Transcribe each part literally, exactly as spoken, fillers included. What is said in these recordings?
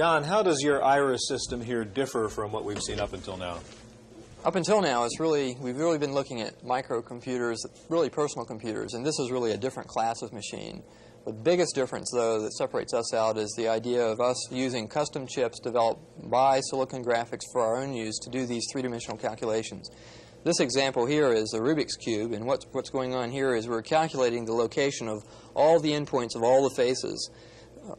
Don, how does your iris system here differ from what we've seen up until now? Up until now, it's really, we've really been looking at microcomputers, really personal computers, and this is really a different class of machine. The biggest difference, though, that separates us out is the idea of us using custom chips developed by Silicon Graphics for our own use to do these three-dimensional calculations. This example here is the Rubik's Cube, and what's, what's going on here is we're calculating the location of all the endpoints of all the faces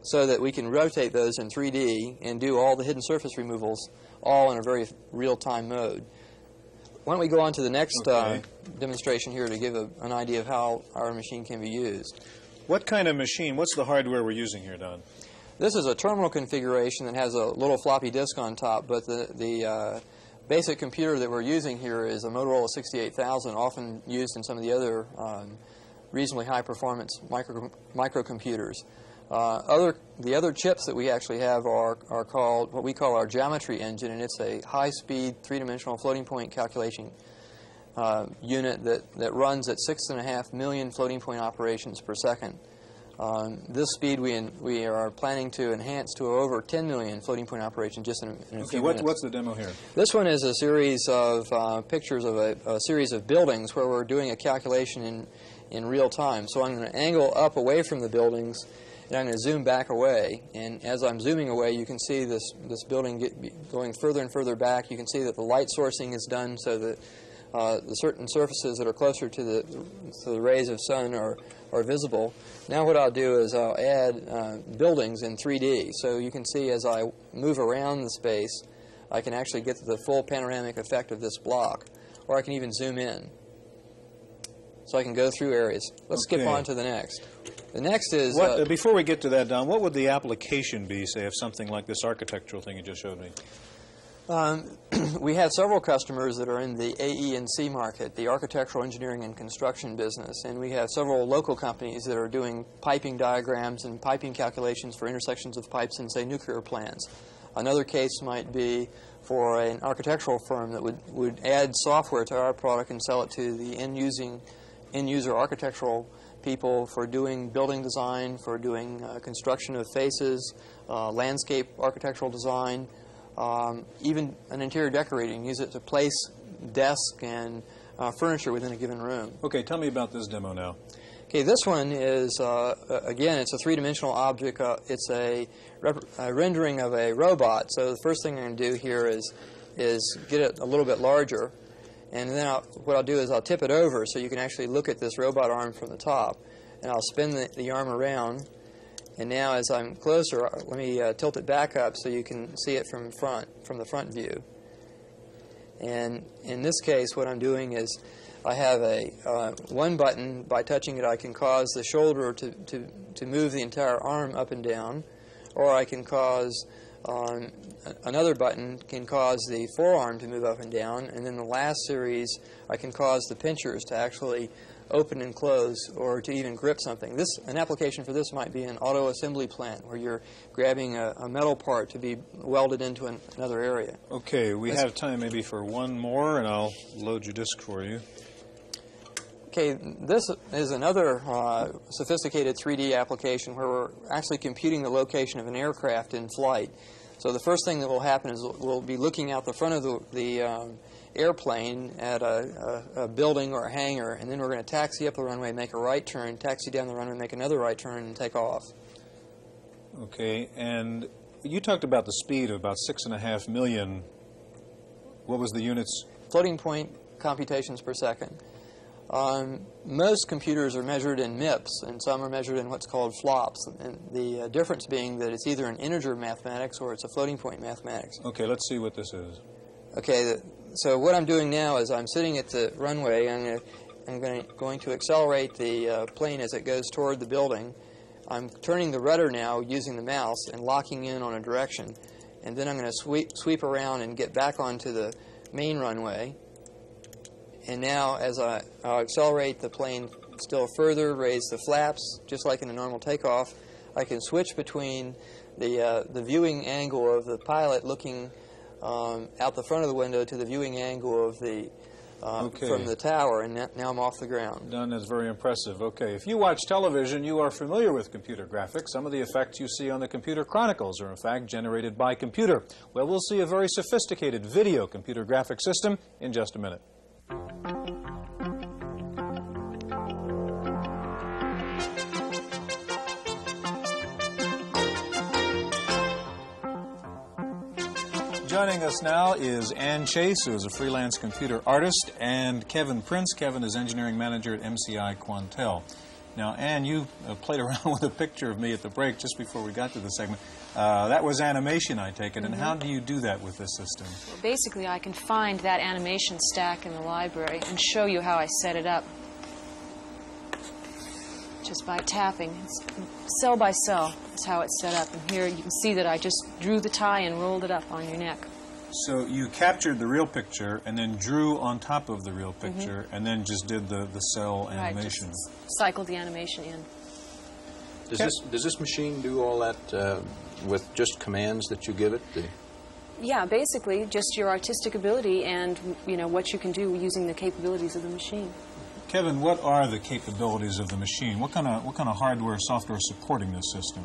so that we can rotate those in three D and do all the hidden surface removals all in a very real-time mode. Why don't we go on to the next okay. uh, demonstration here to give a, an idea of how our machine can be used. What kind of machine? What's the hardware we're using here, Don? This is a terminal configuration that has a little floppy disk on top, but the, the uh, basic computer that we're using here is a Motorola sixty-eight thousand, often used in some of the other um, reasonably high-performance micro, microcomputers. Uh, other, the other chips that we actually have are, are called what we call our geometry engine, and it's a high-speed three-dimensional floating-point calculation uh, unit that, that runs at six and a half million floating-point operations per second. Um, this speed we in, we are planning to enhance to over ten million floating-point operations just in, in a okay, few what, minutes. Okay, what's the demo here? This one is a series of uh, pictures of a, a series of buildings where we're doing a calculation in, in real time. So I'm going to angle up away from the buildings. And I'm going to zoom back away, and as I'm zooming away, you can see this, this building get, going further and further back. You can see that the light sourcing is done so that uh, the certain surfaces that are closer to the, to the rays of sun are, are visible. Now what I'll do is I'll add uh, buildings in three D. So you can see as I move around the space, I can actually get the full panoramic effect of this block, or I can even zoom in. So I can go through areas. Let's okay. skip on to the next. The next is... What, uh, before we get to that, Don, what would the application be, say, of something like this architectural thing you just showed me? Um, we have several customers that are in the A E and C market, the architectural engineering and construction business, and we have several local companies that are doing piping diagrams and piping calculations for intersections of pipes in, say, nuclear plants. Another case might be for an architectural firm that would, would add software to our product and sell it to the end-using, end-user architectural people for doing building design, for doing uh, construction of faces, uh, landscape architectural design, um, even an interior decorating. Use it to place desk and uh, furniture within a given room. Okay, tell me about this demo now. Okay, this one is, uh, again, it's a three-dimensional object. Uh, it's a, a rendering of a robot. So the first thing I'm going to do here is, is get it a little bit larger. And then I'll, what I'll do is I'll tip it over so you can actually look at this robot arm from the top. And I'll spin the, the arm around. And now as I'm closer, let me uh, tilt it back up so you can see it from front, from the front view. And in this case, what I'm doing is I have a uh, one button. By touching it, I can cause the shoulder to, to, to move the entire arm up and down. Or I can cause... Um, another button can cause the forearm to move up and down, and then the last series I can cause the pinchers to actually open and close or to even grip something. This, an application for this might be an auto assembly plant where you're grabbing a, a metal part to be welded into an, another area. Okay, we That's, have time maybe for one more, and I'll load your disk for you. Okay, this is another uh, sophisticated three D application where we're actually computing the location of an aircraft in flight. So the first thing that will happen is we'll be looking out the front of the, the um, airplane at a, a, a building or a hangar, and then we're going to taxi up the runway, make a right turn, taxi down the runway, make another right turn, and take off. Okay, and you talked about the speed of about six and a half million. What was the units? Floating point computations per second. Um, most computers are measured in MIPS, and some are measured in what's called FLOPs, and the uh, difference being that it's either an integer mathematics or it's a floating-point mathematics. Okay, let's see what this is. Okay, the, so what I'm doing now is I'm sitting at the runway, I'm, gonna, I'm gonna, going to accelerate the uh, plane as it goes toward the building. I'm turning the rudder now using the mouse and locking in on a direction, and then I'm going to sweep, sweep around and get back onto the main runway. And now, as I I'll accelerate the plane still further, raise the flaps, just like in a normal takeoff, I can switch between the, uh, the viewing angle of the pilot looking um, out the front of the window to the viewing angle of the um, okay. from the tower, and now I'm off the ground. Done is very impressive. Okay, if you watch television, you are familiar with computer graphics. Some of the effects you see on the Computer Chronicles are in fact generated by computer. Well, we'll see a very sophisticated video computer graphic system in just a minute. Joining us now is Ann Chase, who is a freelance computer artist, and Kevin Prince. Kevin is engineering manager at M C I Quantel. Now, Ann, you uh, played around with a picture of me at the break just before we got to the segment. Uh, that was animation, I take it, mm-hmm. and how do you do that with this system? Well, basically, I can find that animation stack in the library and show you how I set it up just by tapping. It's cell by cell is how it's set up. And here you can see that I just drew the tie and rolled it up on your neck. So you captured the real picture and then drew on top of the real picture mm-hmm. and then just did the, the cell animation. Right, just cycled the animation in. Does this, does this machine do all that uh, with just commands that you give it? The... Yeah, basically just your artistic ability and you know what you can do using the capabilities of the machine. Kevin, what are the capabilities of the machine? What kind of, what kind of hardware, software supporting this system?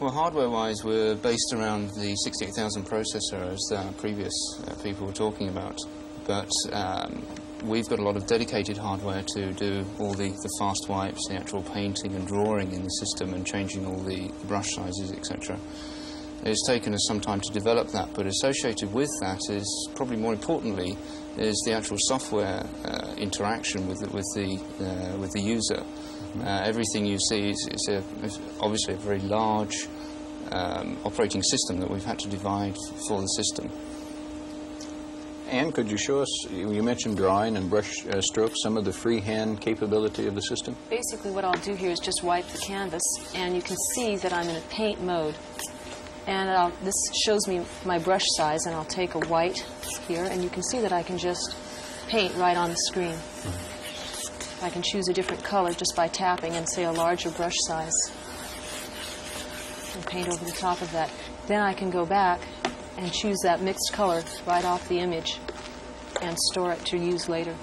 Well, hardware-wise, we're based around the sixty-eight thousand processor, as uh, previous uh, people were talking about. But um, we've got a lot of dedicated hardware to do all the, the fast wipes, the actual painting and drawing in the system, and changing all the brush sizes, et cetera. It's taken us some time to develop that, but associated with that is, probably more importantly, is the actual software uh, interaction with the, with the, uh, with the user. Uh, everything you see is, is, a, is obviously a very large um, operating system that we've had to divide for the system. Ann, could you show us, you mentioned drawing and brush uh, strokes, some of the freehand capability of the system? Basically what I'll do here is just wipe the canvas, and you can see that I'm in a paint mode. And I'll, this shows me my brush size, and I'll take a white here, and you can see that I can just paint right on the screen. Mm-hmm. I can choose a different color just by tapping and, say, a larger brush size and paint over the top of that. Then I can go back and choose that mixed color right off the image and store it to use later.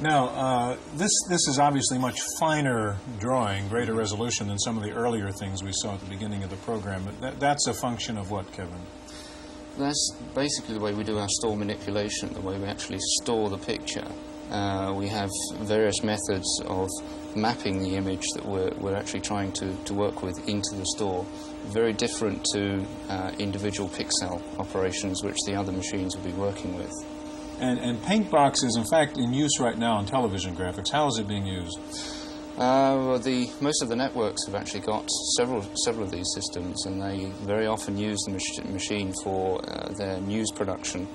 Now, uh, this, this is obviously much finer drawing, greater resolution than some of the earlier things we saw at the beginning of the program. But that, that's a function of what, Kevin? That's basically the way we do our store manipulation, the way we actually store the picture. Uh, we have various methods of mapping the image that we're, we're actually trying to, to work with into the store. Very different to uh, individual pixel operations, which the other machines will be working with. And, and Paintbox is, in fact, in use right now in television graphics. How is it being used? Uh, well, the, most of the networks have actually got several, several of these systems, and they very often use the mach machine for uh, their news production.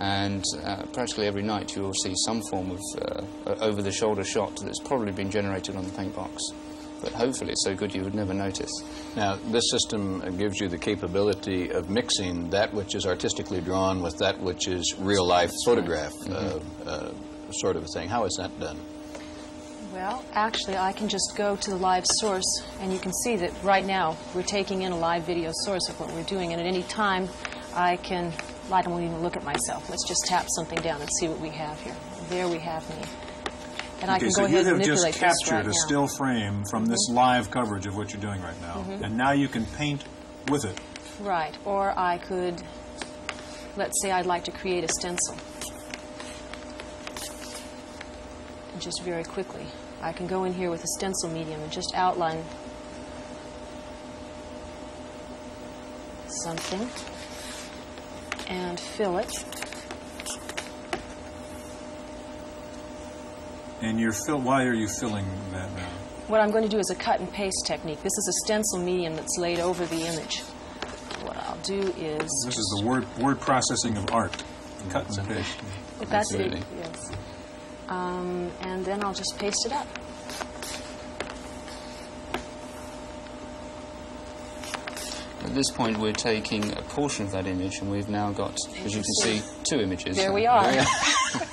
And uh, practically every night you will see some form of uh, over-the-shoulder shot that's probably been generated on the Paintbox. But hopefully it's so good you would never notice. Now, this system gives you the capability of mixing that which is artistically drawn with that which is real-life photograph mm-hmm. uh, uh, sort of a thing. How is that done? Well, actually, I can just go to the live source, and you can see that right now we're taking in a live video source of what we're doing, and at any time I can, I don't even look at myself. Let's just tap something down and see what we have here. There we have me. And okay, I can so go ahead you have just captured right a now. still frame from mm-hmm. this live coverage of what you're doing right now, mm-hmm. and now you can paint with it. Right, or I could, let's say I'd like to create a stencil. And just very quickly, I can go in here with a stencil medium and just outline something and fill it. And you're fill, why are you filling that now? What I'm going to do is a cut and paste technique. This is a stencil medium that's laid over the image. What I'll do is... This is the word, word processing of art, mm-hmm. cut and paste. If that's it, yes. Um, and then I'll just paste it up. At this point, we're taking a portion of that image, and we've now got, as you can see, two images. There we are.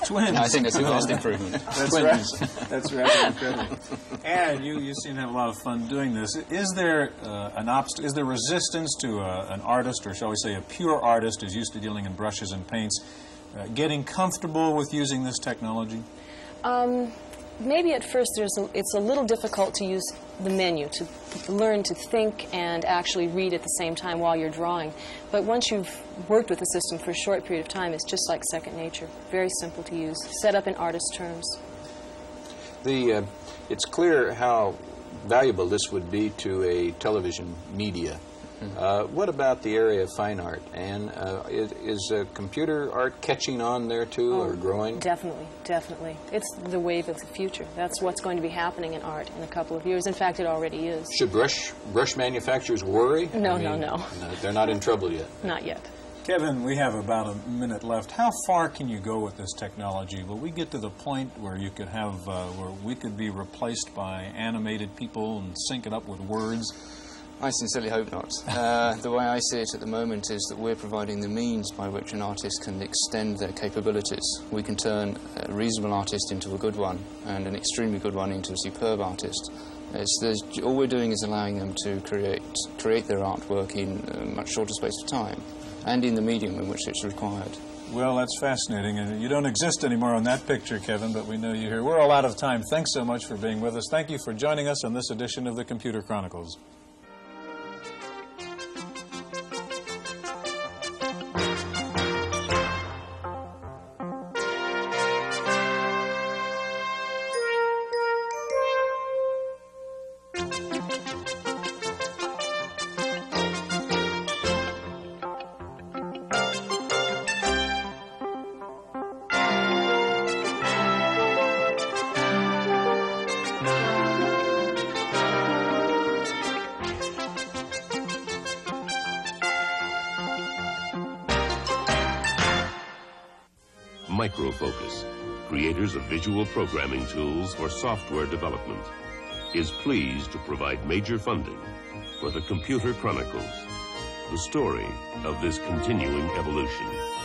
Twins. No, I think that's a vast improvement. That's Twins. Right. That's rather incredible. And you, you seem to have a lot of fun doing this. Is there uh, an obst Is there resistance to uh, an artist, or shall we say, a pure artist, is used to dealing in brushes and paints? uh, getting comfortable with using this technology? Um, maybe at first there's a, it's a little difficult to use the menu, to learn to think and actually read at the same time while you're drawing. But once you've worked with the system for a short period of time, it's just like second nature. Very simple to use, set up in artist terms. The, uh, it's clear how valuable this would be to a television media. Mm-hmm. uh, what about the area of fine art? And uh, is, is uh, computer art catching on there too, oh, or growing? Definitely, definitely. It's the wave of the future. That's what's going to be happening in art in a couple of years. In fact, it already is. Should brush brush manufacturers worry? No, I mean, no, no, no. They're not in trouble yet. Not yet. Kevin, we have about a minute left. How far can you go with this technology? Will we get to the point where you could have, uh, where we could be replaced by animated people and sync it up with words? I sincerely hope not. Uh, the way I see it at the moment is that we're providing the means by which an artist can extend their capabilities. We can turn a reasonable artist into a good one and an extremely good one into a superb artist. It's, all we're doing is allowing them to create, create their artwork in a much shorter space of time and in the medium in which it's required. Well, that's fascinating. And you don't exist anymore on that picture, Kevin, but we know you're here. We're all out of time. Thanks so much for being with us. Thank you for joining us on this edition of the Computer Chronicles. Micro Focus, creators of visual programming tools for software development, is pleased to provide major funding for the Computer Chronicles, the story of this continuing evolution.